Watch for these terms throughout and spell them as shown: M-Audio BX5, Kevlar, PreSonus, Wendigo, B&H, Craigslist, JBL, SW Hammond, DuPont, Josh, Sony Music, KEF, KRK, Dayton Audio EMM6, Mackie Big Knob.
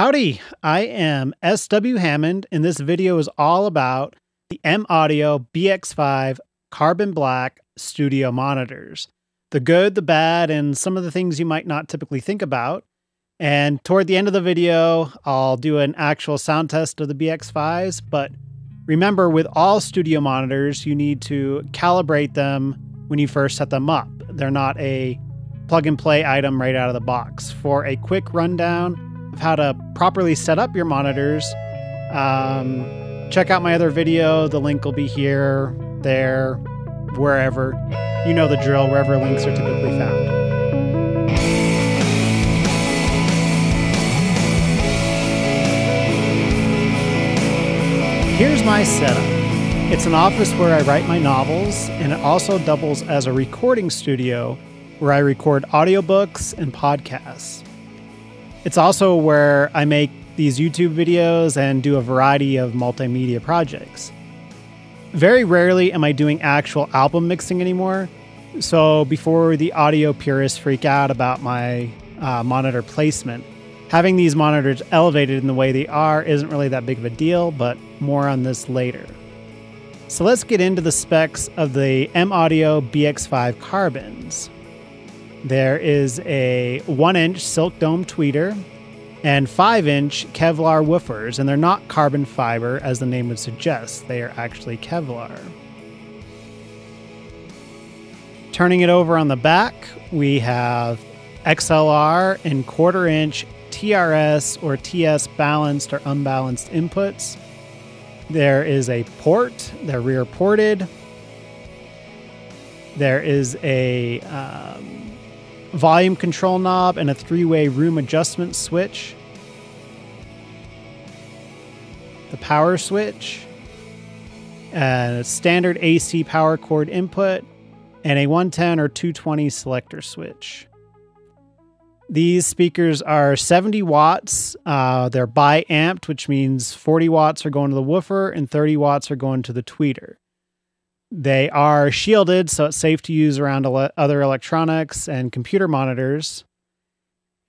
Howdy, I am SW Hammond, and this video is all about the M-Audio BX5 Carbon Black Studio Monitors. The good, the bad, and some of the things you might not typically think about. And toward the end of the video, I'll do an actual sound test of the BX5s, but remember with all studio monitors, you need to calibrate them when you first set them up. They're not a plug-and-play item right out of the box. For a quick rundown of how to properly set up your monitors, check out my other video. The link will be here, there, wherever. You know the drill, wherever links are typically found. Here's my setup. It's an office where I write my novels, and it also doubles as a recording studio where I record audiobooks and podcasts. It's also where I make these YouTube videos and do a variety of multimedia projects. Very rarely am I doing actual album mixing anymore, so before the audio purists freak out about my monitor placement, having these monitors elevated in the way they are isn't really that big of a deal, but more on this later. So let's get into the specs of the M-Audio BX5 Carbons. There is a 1-inch silk dome tweeter and 5-inch Kevlar woofers, and they're not carbon fiber as the name would suggest. They are actually Kevlar. Turning it over on the back, we have XLR and 1/4-inch TRS or TS balanced or unbalanced inputs. There is a port, they're rear ported. There is a volume control knob and a 3-way room adjustment switch, the power switch, a standard AC power cord input, and a 110 or 220 selector switch. These speakers are 70 watts. They're bi-amped, which means 40 watts are going to the woofer and 30 watts are going to the tweeter. They are shielded, so it's safe to use around other electronics and computer monitors.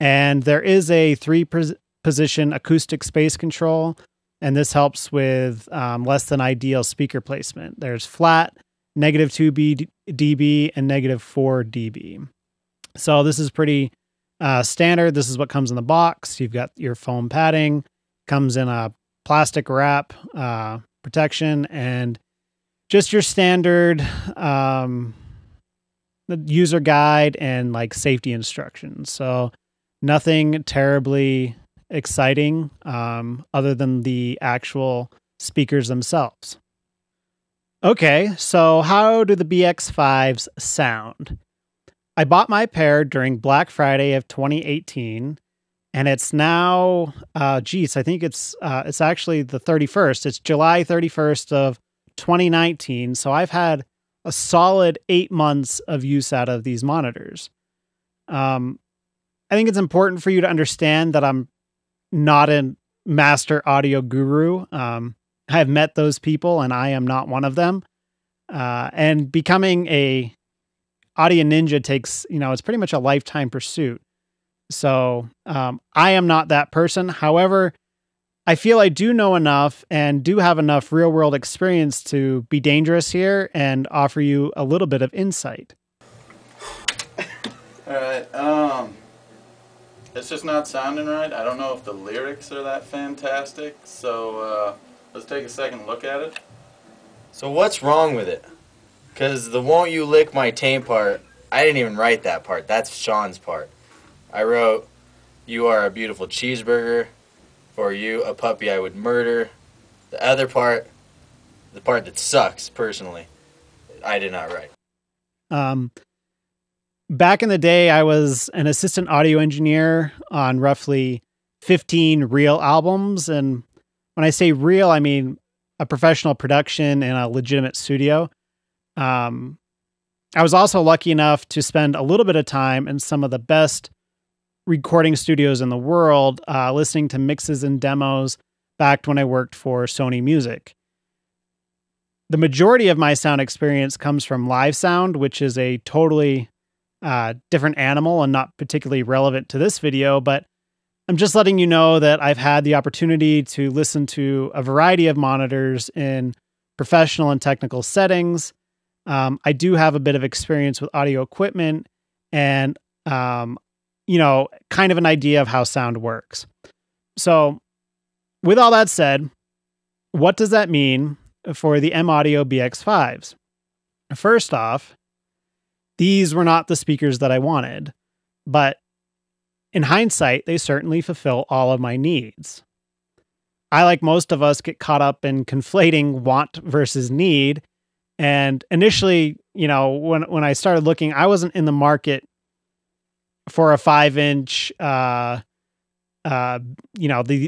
And there is a 3-position acoustic space control, and this helps with less than ideal speaker placement. There's flat, -2 dB, and -4 dB. So this is pretty standard. This is what comes in the box. You've got your foam padding, comes in a plastic wrap protection, and just your standard user guide and like safety instructions. So nothing terribly exciting other than the actual speakers themselves. Okay, so how do the BX5s sound? I bought my pair during Black Friday of 2018, and it's now, geez, I think it's actually the 31st. It's July 31st of 2019, so I've had a solid 8 months of use out of these monitors. I think it's important for you to understand that I'm not a master audio guru. I have met those people, and I am not one of them. And becoming a audio ninja takes, it's pretty much a lifetime pursuit. So I am not that person. However, I feel I do know enough and do have enough real-world experience to be dangerous here and offer you a little bit of insight. All right, it's just not sounding right. I don't know if the lyrics are that fantastic, so let's take a second look at it. So what's wrong with it? Because the "won't you lick my taint" part, I didn't even write that part. That's Sean's part. I wrote, "You are a beautiful cheeseburger. For you, a puppy I would murder." The other part, the part that sucks personally, I did not write. Back in the day, I was an assistant audio engineer on roughly 15 real albums. And when I say real, I mean a professional production in a legitimate studio. I was also lucky enough to spend a little bit of time in some of the best recording studios in the world, listening to mixes and demos back when I worked for Sony Music. The majority of my sound experience comes from live sound, which is a totally different animal and not particularly relevant to this video, but I'm just letting you know that I've had the opportunity to listen to a variety of monitors in professional and technical settings. I do have a bit of experience with audio equipment and, you know, kind of an idea of how sound works. So with all that said, what does that mean for the M-Audio BX5s? First off, these were not the speakers that I wanted, but in hindsight, they certainly fulfill all of my needs. I, like most of us, get caught up in conflating want versus need. And initially, you know, when I started looking, I wasn't in the market for a 5-inch, you know, the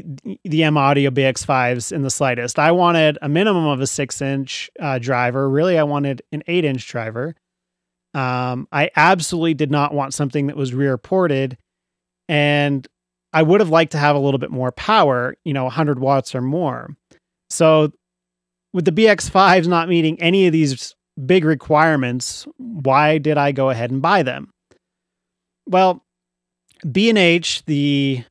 M-Audio BX5s in the slightest. I wanted a minimum of a 6-inch driver. Really, I wanted an 8-inch driver. I absolutely did not want something that was rear ported. And I would have liked to have a little bit more power, you know, 100 watts or more. So with the BX5s not meeting any of these big requirements, why did I go ahead and buy them? Well, B&H, the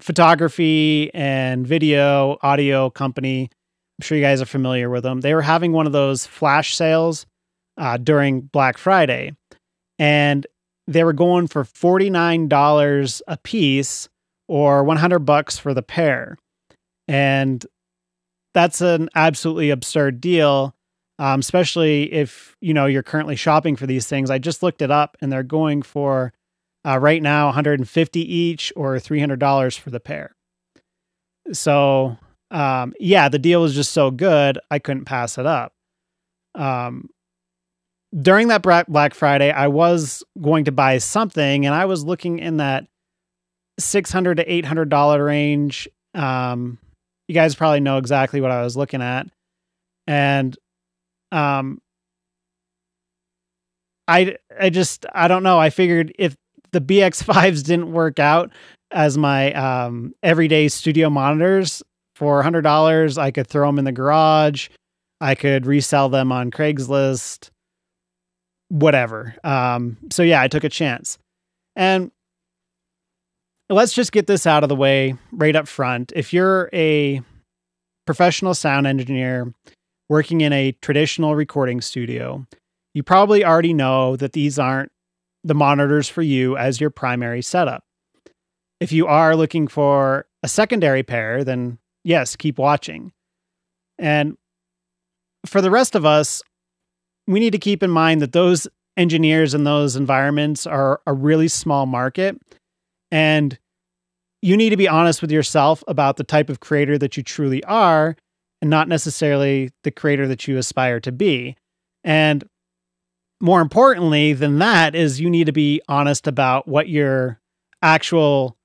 photography and video audio company, I'm sure you guys are familiar with them. They were having one of those flash sales during Black Friday. And they were going for $49 a piece or $100 for the pair. And that's an absolutely absurd deal, especially if, you know, you're currently shopping for these things. I just looked it up and they're going for right now $150 each or $300 for the pair. So yeah, the deal was just so good, I couldn't pass it up. During that Black Friday, I was going to buy something, and I was looking in that $600 to $800 range. You guys probably know exactly what I was looking at. And I don't know. I figured if the BX5s didn't work out as my everyday studio monitors for $100, I could throw them in the garage. I could resell them on Craigslist. Whatever. So yeah, I took a chance. And let's just get this out of the way right up front. If you're a professional sound engineer working in a traditional recording studio, you probably already know that these aren't the monitors for you as your primary setup. If you are looking for a secondary pair, then yes, keep watching. And for the rest of us, we need to keep in mind that those engineers in those environments are a really small market, and you need to be honest with yourself about the type of creator that you truly are and not necessarily the creator that you aspire to be. And more importantly than that is you need to be honest about what your actual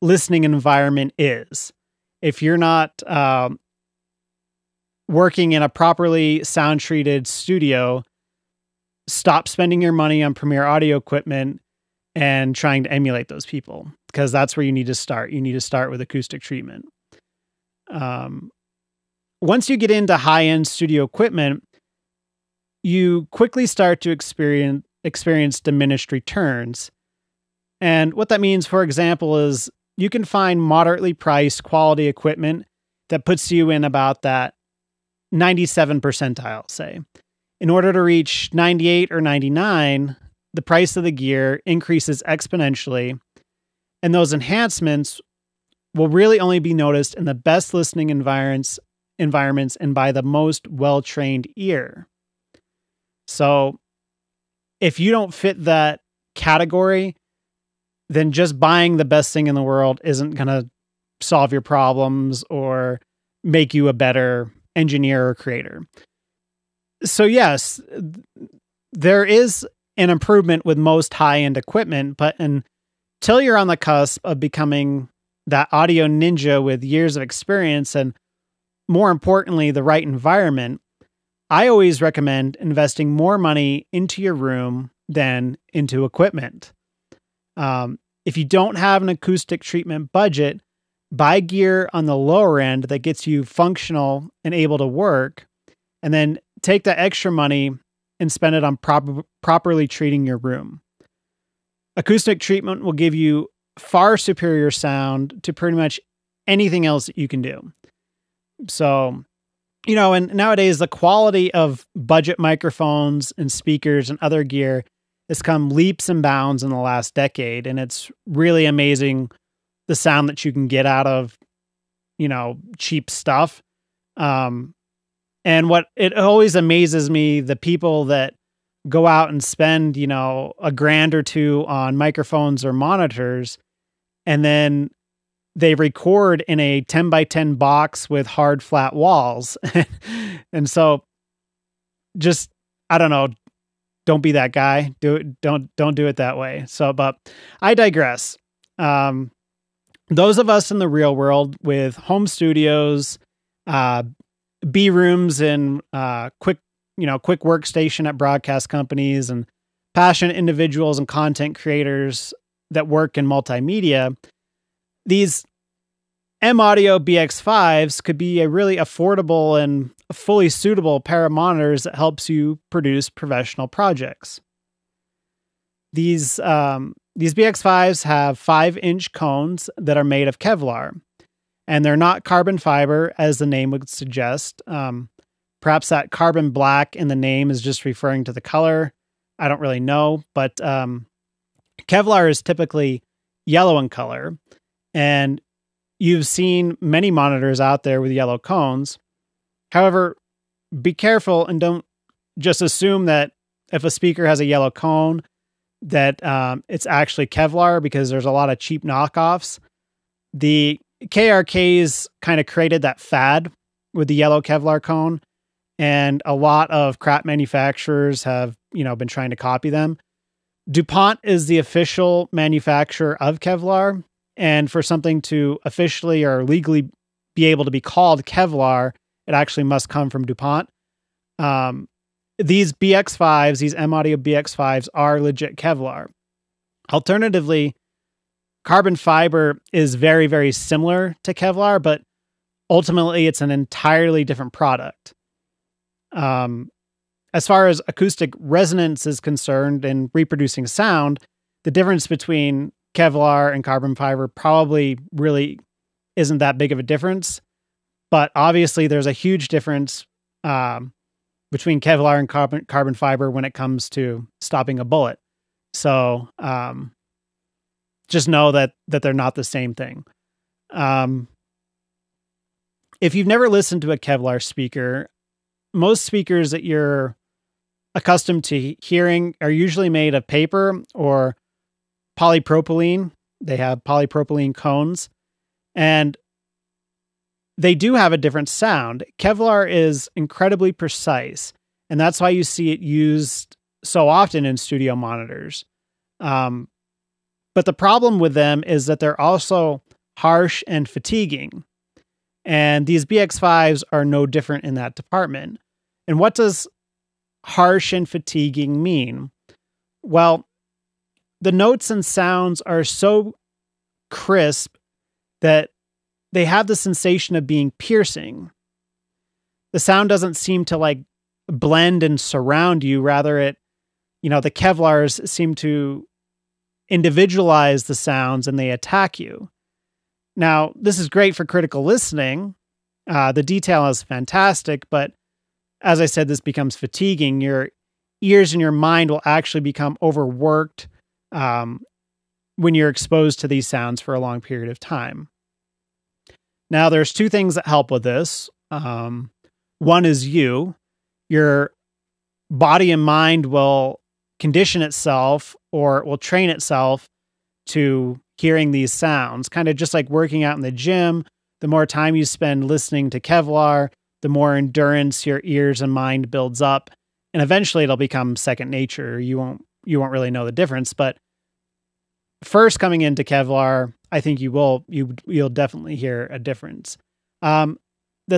listening environment is. If you're not, working in a properly sound-treated studio, stop spending your money on premier audio equipment and trying to emulate those people, because that's where you need to start. You need to start with acoustic treatment. Once you get into high-end studio equipment, you quickly start to experience diminished returns. And what that means, for example, is you can find moderately priced quality equipment that puts you in about that 97 percentile, say. In order to reach 98 or 99, the price of the gear increases exponentially, and those enhancements will really only be noticed in the best listening environments and by the most well-trained ear. So if you don't fit that category, then just buying the best thing in the world isn't going to solve your problems or make you a better engineer or creator. So yes, there is an improvement with most high-end equipment, but until you're on the cusp of becoming that audio ninja with years of experience and, more importantly, the right environment, I always recommend investing more money into your room than into equipment. If you don't have an acoustic treatment budget, buy gear on the lower end that gets you functional and able to work, and then take that extra money and spend it on properly treating your room. Acoustic treatment will give you far superior sound to pretty much anything else that you can do. So, you know, and nowadays the quality of budget microphones and speakers and other gear has come leaps and bounds in the last decade. And it's really amazing the sound that you can get out of, you know, cheap stuff. And what it always amazes me, the people that go out and spend, you know, $1,000 or $2,000 on microphones or monitors, and then they record in a 10 by 10 box with hard, flat walls. And so just, I don't know, don't be that guy. Do it. Don't do it that way. So, but I digress. Those of us in the real world with home studios, B rooms and, quick workstation at broadcast companies, and passionate individuals and content creators that work in multimedia, these M-Audio BX5s could be a really affordable and fully suitable pair of monitors that helps you produce professional projects. These BX5s have 5-inch cones that are made of Kevlar, and they're not carbon fiber, as the name would suggest. Perhaps that carbon black in the name is just referring to the color. I don't really know, but Kevlar is typically yellow in color, and you've seen many monitors out there with yellow cones. However, be careful and don't just assume that if a speaker has a yellow cone that it's actually Kevlar, because there's a lot of cheap knockoffs. The KRKs kind of created that fad with the yellow Kevlar cone, and a lot of crap manufacturers have, you know, been trying to copy them. DuPont is the official manufacturer of Kevlar, and for something to officially or legally be able to be called Kevlar, it actually must come from DuPont. These BX5s, these M-Audio BX5s, are legit Kevlar. Alternatively, carbon fiber is very, very similar to Kevlar, but ultimately it's an entirely different product. As far as acoustic resonance is concerned and reproducing sound, the difference between Kevlar and carbon fiber probably really isn't that big of a difference, but obviously there's a huge difference between Kevlar and carbon fiber when it comes to stopping a bullet. So just know that they're not the same thing. If you've never listened to a Kevlar speaker, most speakers that you're accustomed to hearing are usually made of paper or polypropylene. They have polypropylene cones, and they do have a different sound. Kevlar is incredibly precise, and that's why you see it used so often in studio monitors. But the problem with them is that they're also harsh and fatiguing. And these BX5s are no different in that department. And what does harsh and fatiguing mean? Well, the notes and sounds are so crisp that they have the sensation of being piercing. The sound doesn't seem to like blend and surround you. Rather, the Kevlars seem to individualize the sounds and they attack you. Now, this is great for critical listening. The detail is fantastic, but as I said, this becomes fatiguing. Your ears and your mind will actually become overworked when you're exposed to these sounds for a long period of time. Now, there's two things that help with this. One is your body and mind will condition itself, or it will train itself to hearing these sounds, kind of just like working out in the gym. The more time you spend listening to Kevlar, the more endurance your ears and mind builds up, and eventually it'll become second nature. You won't really know the difference, but first coming into Kevlar, I think you'll definitely hear a difference. The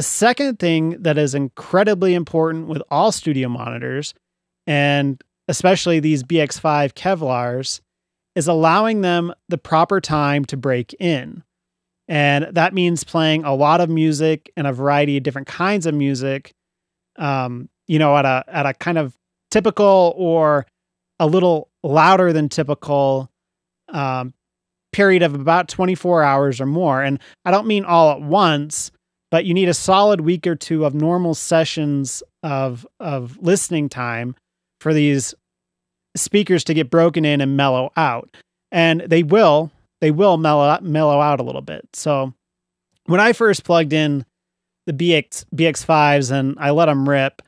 second thing that is incredibly important with all studio monitors, and especially these BX5 Kevlars, is allowing them the proper time to break in. And that means playing a lot of music and a variety of different kinds of music, at a kind of typical or a little louder than typical period of about 24 hours or more. And I don't mean all at once, but you need a solid week or two of normal sessions of listening time for these speakers to get broken in and mellow out. And they will mellow out a little bit. So when I first plugged in the BX5s and I let them rip,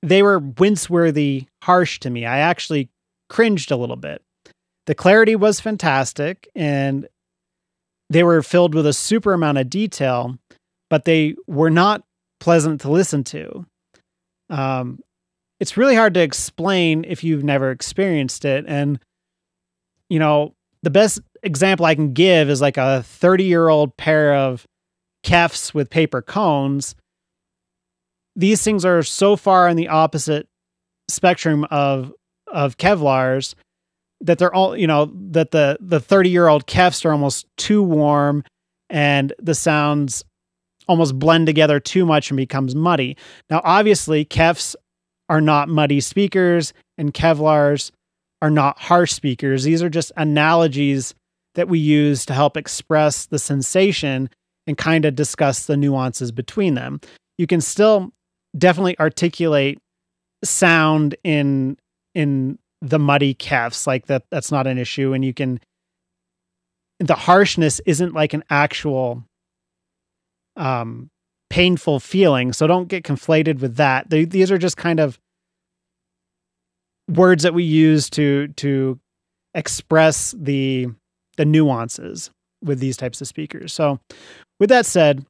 they were wince-worthy harsh to me. I actually cringed a little bit. The clarity was fantastic, and they were filled with a super amount of detail, but they were not pleasant to listen to. It's really hard to explain if you've never experienced it. And, you know, the best example I can give is like a 30-year-old pair of Kefs with paper cones. These things are so far in the opposite spectrum of Kevlars that they're all, you know, that the 30-year-old Kefs are almost too warm and the sounds almost blend together too much and becomes muddy. Now, obviously, Kefs are not muddy speakers and Kevlars are not harsh speakers. These are just analogies that we use to help express the sensation and kind of discuss the nuances between them. You can still definitely articulate sound in the muddy Kefs, like that's not an issue. And you can, the harshness isn't like an actual painful feeling. So don't get conflated with that. These are just kind of words that we use to express the nuances with these types of speakers. So with that said,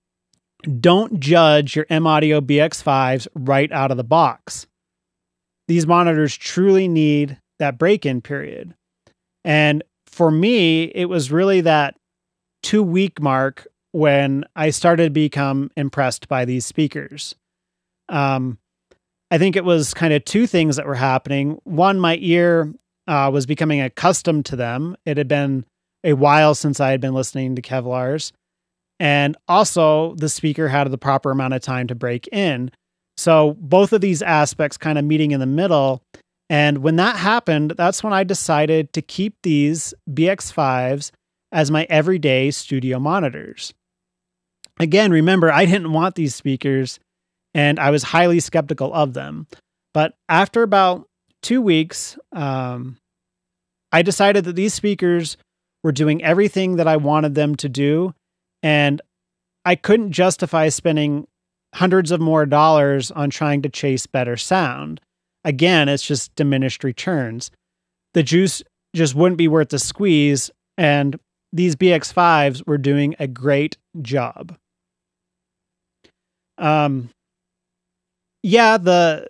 don't judge your M-Audio BX5s right out of the box. These monitors truly need that break-in period. And for me, it was really that 2-week mark when I started to become impressed by these speakers. I think it was kind of two things that were happening. One, my ear was becoming accustomed to them. It had been a while since I had been listening to Kevlars. And also the speaker had the proper amount of time to break in. So both of these aspects kind of meeting in the middle. And when that happened, that's when I decided to keep these BX5s as my everyday studio monitors. Again, remember, I didn't want these speakers and I was highly skeptical of them. But after about 2 weeks, I decided that these speakers were doing everything that I wanted them to do. And I couldn't justify spending hundreds of more dollars on trying to chase better sound. Again, it's just diminished returns. The juice just wouldn't be worth the squeeze, and these BX5s were doing a great job. Yeah, the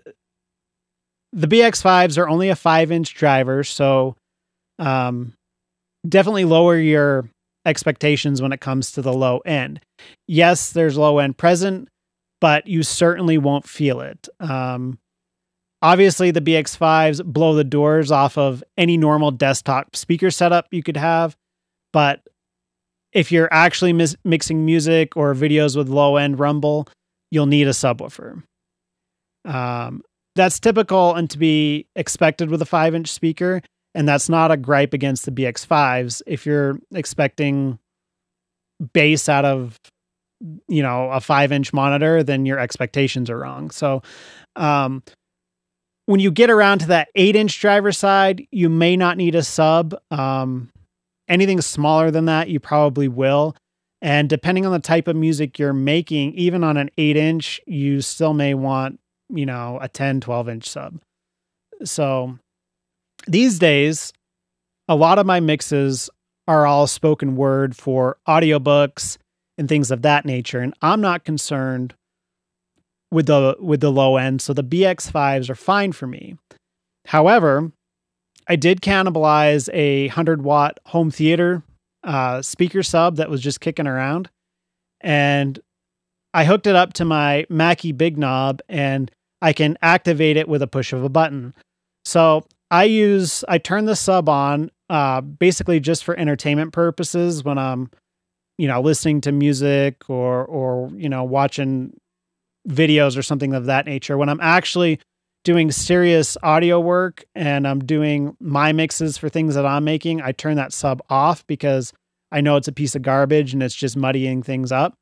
BX5s are only a 5-inch driver, so definitely lower your expectations when it comes to the low end. Yes, there's low end present, but you certainly won't feel it. Obviously, the BX5s blow the doors off of any normal desktop speaker setup you could have, but if you're actually mixing music or videos with low end rumble, you'll need a subwoofer. That's typical and to be expected with a 5-inch speaker. And that's not a gripe against the BX5s. If you're expecting bass out of, you know, a 5-inch monitor, then your expectations are wrong. So when you get around to that 8-inch driver side, you may not need a sub. Anything smaller than that, you probably will. And depending on the type of music you're making, even on an 8-inch, you still may want, you know, a 10, 12-inch sub. So these days, a lot of my mixes are all spoken word for audiobooks and things of that nature, and I'm not concerned with the low end, so the BX5s are fine for me. However, I did cannibalize a 100-watt home theater speaker sub that was just kicking around, and I hooked it up to my Mackie Big Knob, and I can activate it with a push of a button. So I turn the sub on basically just for entertainment purposes when I'm, you know, listening to music or, you know, watching videos or something of that nature. When I'm actually doing serious audio work and I'm doing my mixes for things that I'm making, I turn that sub off because I know it's a piece of garbage and it's just muddying things up.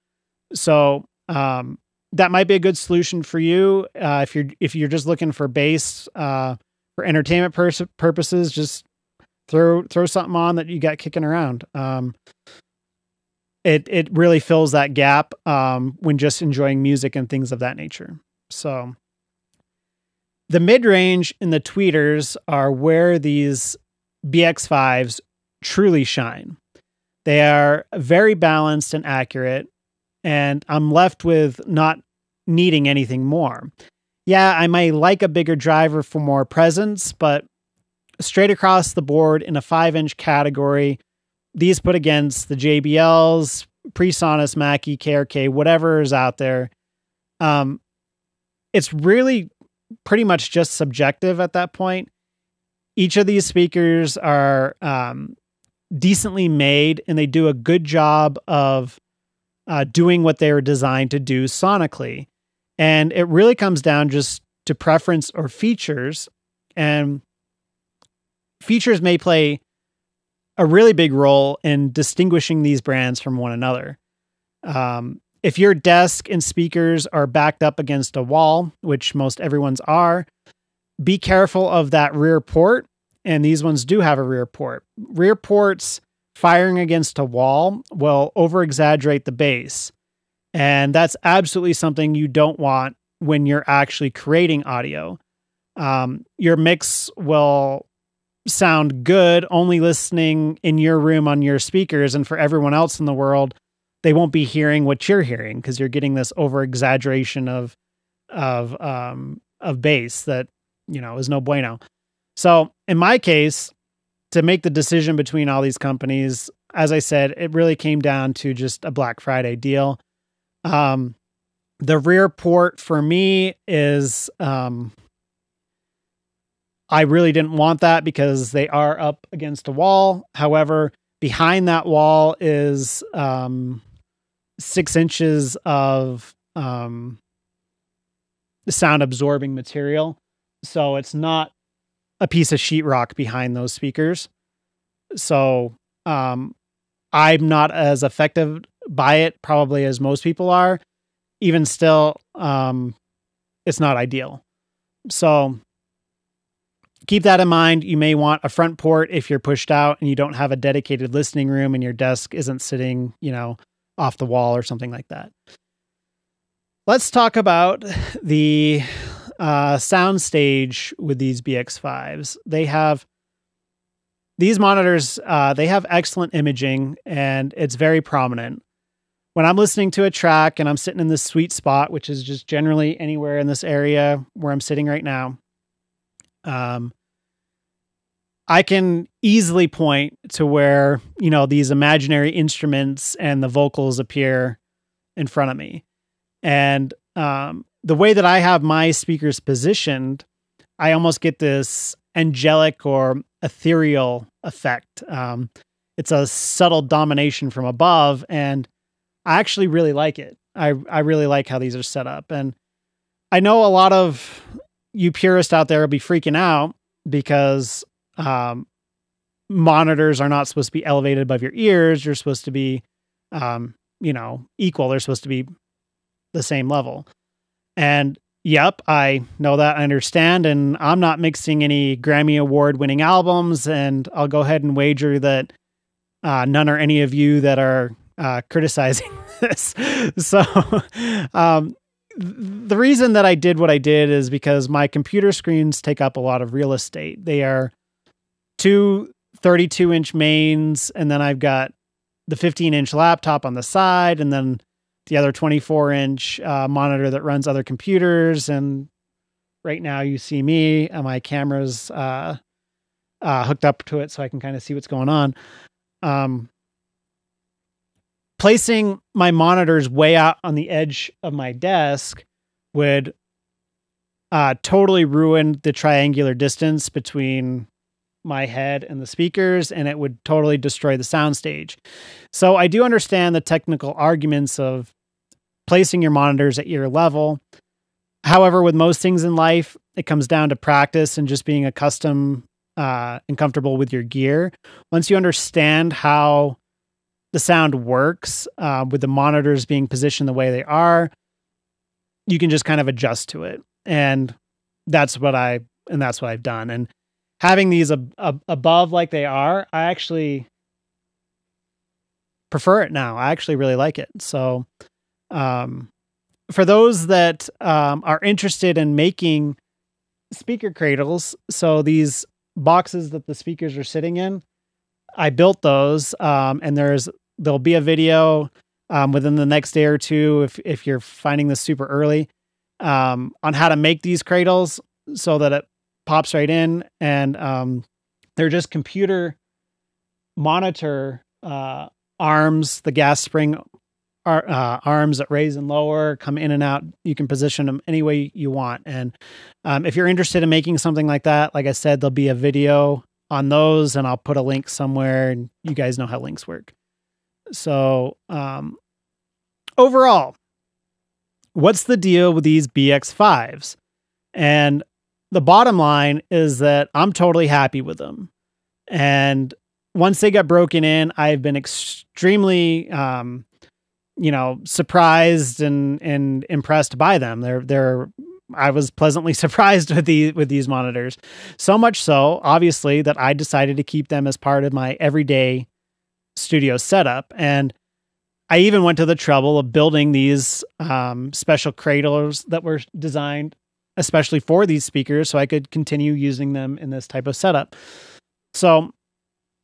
So that might be a good solution for you if you're just looking for bass for entertainment purposes. Just throw something on that you got kicking around. It really fills that gap when just enjoying music and things of that nature. So the mid-range and the tweeters are where these BX5s truly shine. They are very balanced and accurate, and I'm left with not needing anything more. Yeah, I might like a bigger driver for more presence, but straight across the board in a 5-inch category, these put against the JBLs, PreSonus, Mackie, KRK, whatever is out there, it's really pretty much just subjective at that point. Each of these speakers are decently made, and they do a good job of doing what they were designed to do sonically. And it really comes down just to preference or features. And features may play a really big role in distinguishing these brands from one another. If your desk and speakers are backed up against a wall, which most everyone's are, be careful of that rear port. And these ones do have a rear port. Rear ports firing against a wall will over-exaggerate the bass. And that's absolutely something you don't want when you're actually creating audio. Your mix will sound good only listening in your room on your speakers, and for everyone else in the world, they won't be hearing what you're hearing because you're getting this over-exaggeration of bass that, you know, is no bueno. So in my case, to make the decision between all these companies, as I said, it really came down to just a Black Friday deal. The rear port for me is, I really didn't want that because they are up against a wall. However, behind that wall is 6 inches of sound absorbing material. So it's not a piece of sheetrock behind those speakers. So I'm not as affected by it probably as most people are. Even still, it's not ideal. So keep that in mind. You may want a front port if you're pushed out and you don't have a dedicated listening room and your desk isn't sitting, you know, off the wall or something like that. Let's talk about the soundstage with these BX5s. They have these monitors, they have excellent imaging and it's very prominent. When I'm listening to a track and I'm sitting in this sweet spot, which is just generally anywhere in this area where I'm sitting right now, I can easily point to where, you know, these imaginary instruments and the vocals appear in front of me. And the way that I have my speakers positioned, I almost get this angelic or ethereal effect. It's a subtle domination from above, and I actually really like it. I really like how these are set up. And I know a lot of you purists out there will be freaking out because monitors are not supposed to be elevated above your ears. You're supposed to be, you know, equal. They're supposed to be the same level. And yep, I know that, I understand, and I'm not mixing any Grammy Award winning albums, and I'll go ahead and wager that none are any of you that are criticizing this. So the reason that I did what I did is because my computer screens take up a lot of real estate. They are two 32-inch mains, and then I've got the 15-inch laptop on the side, and then the other 24-inch monitor that runs other computers. And right now you see me and my camera's hooked up to it so I can kind of see what's going on. Placing my monitors way out on the edge of my desk would totally ruin the triangular distance between my head and the speakers, and it would totally destroy the soundstage. So I do understand the technical arguments of placing your monitors at ear level. However, with most things in life, it comes down to practice and just being accustomed and comfortable with your gear. Once you understand how the sound works, with the monitors being positioned the way they are, you can just kind of adjust to it. And that's what I've done. And having these above like they are, I actually prefer it now. I actually really like it. So, for those that are interested in making speaker cradles, so these boxes that the speakers are sitting in, I built those, and there'll be a video within the next day or two, if you're finding this super early, on how to make these cradles so that it pops right in. And they're just computer monitor arms, the gas spring arms that raise and lower, come in and out. You can position them any way you want. And if you're interested in making something like that, like I said, there'll be a video on those, and I'll put a link somewhere, and you guys know how links work. So overall, what's the deal with these BX5s? And the bottom line is that I'm totally happy with them. And once they got broken in, I've been extremely surprised and impressed by them. I was pleasantly surprised with these monitors, so much so, obviously, that I decided to keep them as part of my everyday studio setup. And I even went to the trouble of building these special cradles that were designed especially for these speakers, so I could continue using them in this type of setup. So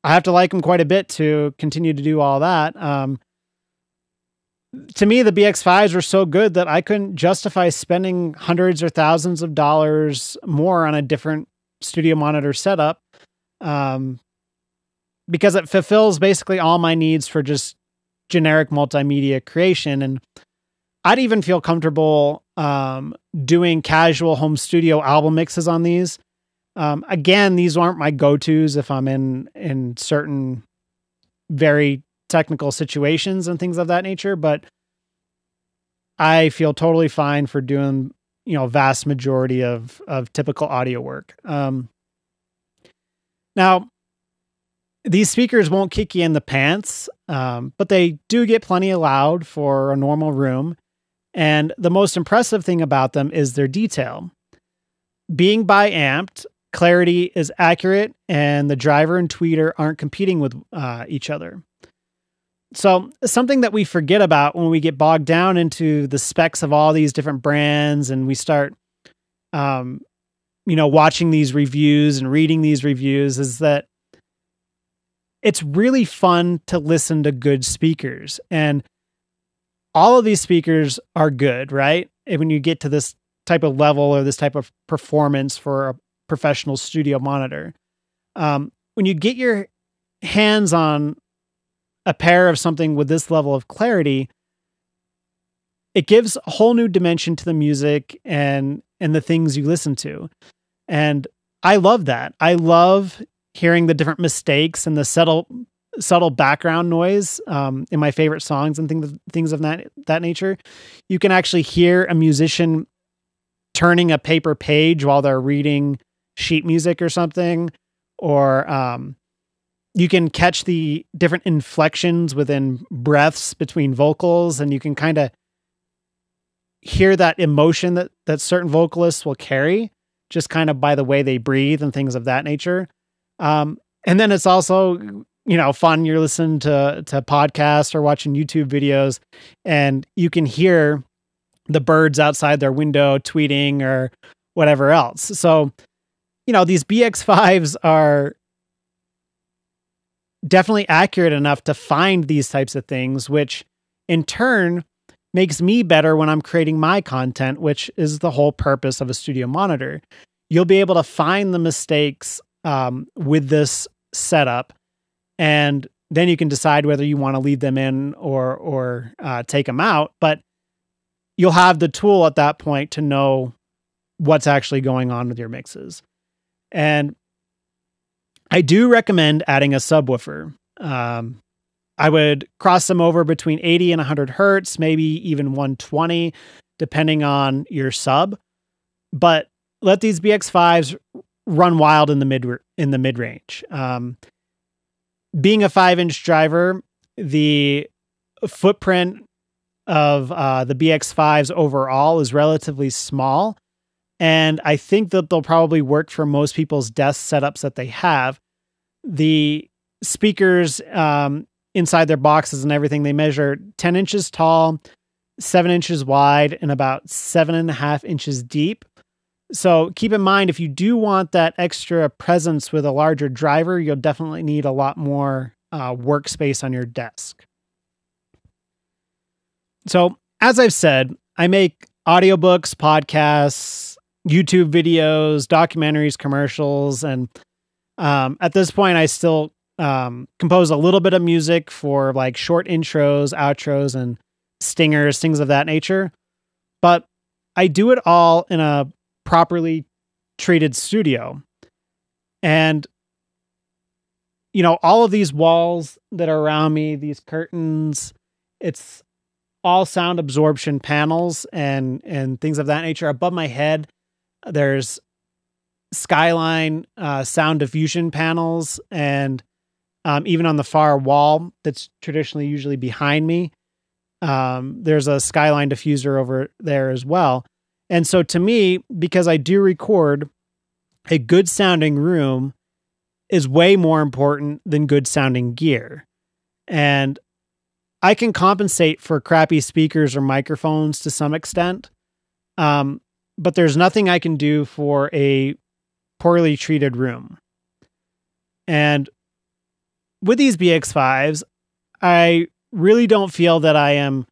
I have to like them quite a bit to continue to do all that. To me, the BX5s were so good that I couldn't justify spending hundreds or thousands of dollars more on a different studio monitor setup, because it fulfills basically all my needs for just generic multimedia creation. And I'd even feel comfortable doing casual home studio album mixes on these. Again, these aren't my go-tos if I'm in certain very technical situations and things of that nature, but I feel totally fine for doing, vast majority of typical audio work. Now these speakers won't kick you in the pants, but they do get plenty loud for a normal room. And the most impressive thing about them is their detail. Being bi-amped, clarity is accurate, and the driver and tweeter aren't competing with each other. So something that we forget about when we get bogged down into the specs of all these different brands, and we start, watching these reviews and reading these reviews, is that it's really fun to listen to good speakers, and all of these speakers are good, right? And when you get to this type of level or this type of performance for a professional studio monitor, when you get your hands on a pair of something with this level of clarity, it gives a whole new dimension to the music and the things you listen to. And I love that. I love hearing the different mistakes and the subtle background noise in my favorite songs and things of that nature. You can actually hear a musician turning a paper page while they're reading sheet music or something, or you can catch the different inflections within breaths between vocals, and you can kind of hear that emotion that certain vocalists will carry just kind of by the way they breathe and things of that nature. And then it's also, fun. You're listening to podcasts or watching YouTube videos, and you can hear the birds outside their window tweeting or whatever else. So, these BX5s are definitely accurate enough to find these types of things, which in turn makes me better when I'm creating my content, which is the whole purpose of a studio monitor. You'll be able to find the mistakes with this setup, and then you can decide whether you want to leave them in or take them out. But you'll have the tool at that point to know what's actually going on with your mixes. And I do recommend adding a subwoofer. I would cross them over between 80 and 100 hertz, maybe even 120, depending on your sub. but let these BX5s run wild in the mid range. Being a 5-inch driver, the footprint of the BX5s overall is relatively small, and I think that they'll probably work for most people's desk setups that they have. The speakers inside their boxes and everything, they measure 10 inches tall, 7 inches wide, and about 7.5 inches deep. So keep in mind, if you do want that extra presence with a larger driver, you'll definitely need a lot more workspace on your desk. So as I've said, I make audiobooks, podcasts, YouTube videos, documentaries, commercials, and at this point, I still compose a little bit of music for like short intros, outros, and stingers, things of that nature. But I do it all in a properly treated studio. And, you know, all of these walls that are around me, these curtains, it's all sound absorption panels and things of that nature. Above my head, there's skyline sound diffusion panels, and even on the far wall that's traditionally usually behind me, there's a skyline diffuser over there as well. And so to me, because I do record, a good sounding room is way more important than good sounding gear. And I can compensate for crappy speakers or microphones to some extent, but there's nothing I can do for a poorly treated room. And with these BX5s, I really don't feel that I am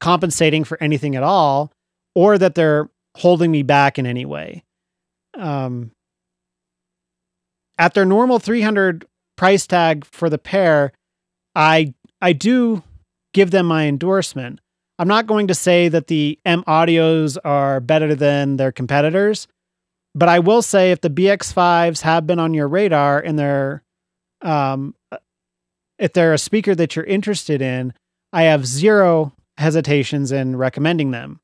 compensating for anything at all, or that they're holding me back in any way. At their normal $300 price tag for the pair, I do give them my endorsement. I'm not going to say that the M-Audios are better than their competitors, but I will say if the BX5s have been on your radar and they're, if they're a speaker that you're interested in, I have zero hesitations in recommending them.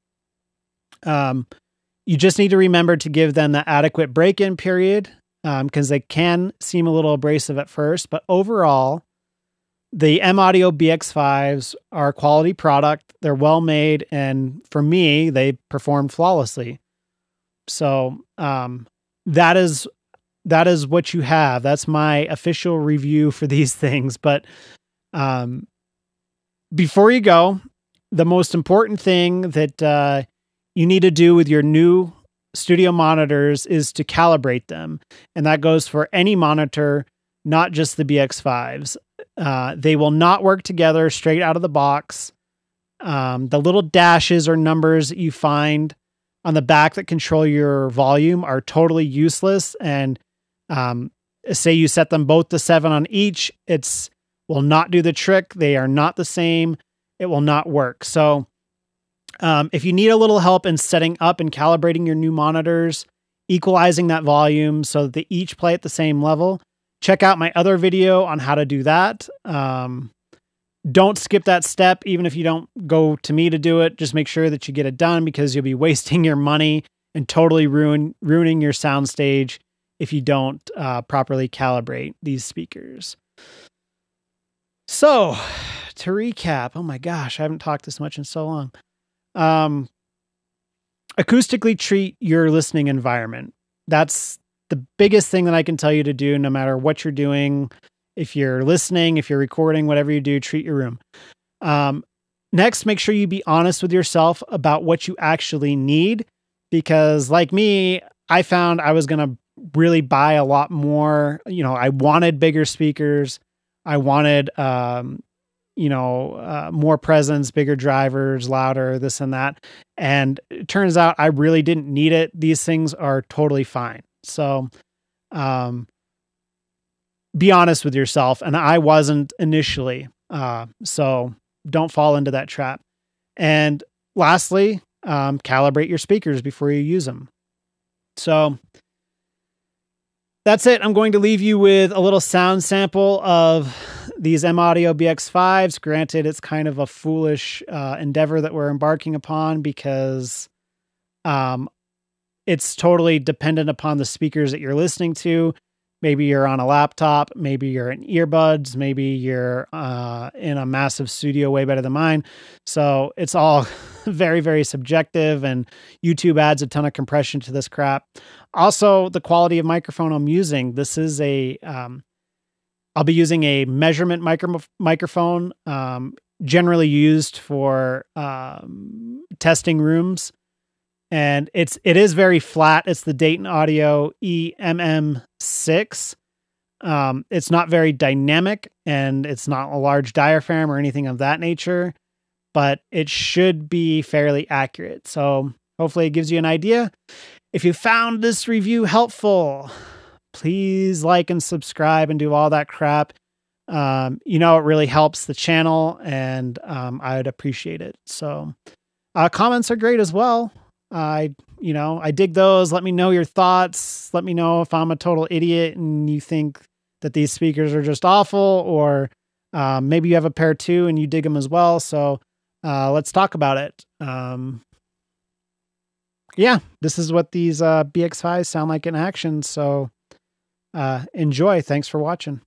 You just need to remember to give them the adequate break-in period, because they can seem a little abrasive at first, but overall, the M-Audio BX5s are a quality product. They're well made, and for me, they performed flawlessly. So that is what you have. That's my official review for these things. But before you go, the most important thing that you need to do with your new studio monitors is to calibrate them. And that goes for any monitor, not just the BX5s. They will not work together straight out of the box. The little dashes or numbers that you find on the back that control your volume are totally useless. And say you set them both to 7 on each, it will not do the trick. They are not the same. It will not work. So if you need a little help in setting up and calibrating your new monitors, equalizing that volume so that they each play at the same level, check out my other video on how to do that. Don't skip that step. Even if you don't go to me to do it, just make sure that you get it done, because you'll be wasting your money and totally ruining your soundstage if you don't properly calibrate these speakers. So to recap, oh my gosh, I haven't talked this much in so long. Acoustically treat your listening environment. That's the biggest thing that I can tell you to do, no matter what you're doing. If you're listening, if you're recording, whatever you do, treat your room. Next, make sure you be honest with yourself about what you actually need, because like me, I found I was going to really buy a lot more. You know, I wanted bigger speakers. I wanted, more presence, bigger drivers, louder, this and that. And it turns out I really didn't need it. These things are totally fine. So, be honest with yourself. And I wasn't initially, so don't fall into that trap. And lastly, calibrate your speakers before you use them. So that's it. I'm going to leave you with a little sound sample of these M-Audio BX5s. Granted, it's kind of a foolish endeavor that we're embarking upon, because It's totally dependent upon the speakers that you're listening to. Maybe you're on a laptop, maybe you're in earbuds, maybe you're in a massive studio way better than mine. So it's all very, very subjective, and YouTube adds a ton of compression to this crap. Also, the quality of microphone I'm using. This is a, I'll be using a measurement microphone, generally used for testing rooms. And it is very flat. It's the Dayton Audio EMM6. It's not very dynamic, and it's not a large diaphragm or anything of that nature, but it should be fairly accurate. So hopefully it gives you an idea. If you found this review helpful, please like and subscribe and do all that crap. It really helps the channel, and I would appreciate it. So comments are great as well. I dig those. Let me know your thoughts. Let me know if I'm a total idiot and you think that these speakers are just awful, or maybe you have a pair too and you dig them as well. So let's talk about it. Yeah, this is what these BX5s sound like in action. So enjoy. Thanks for watching.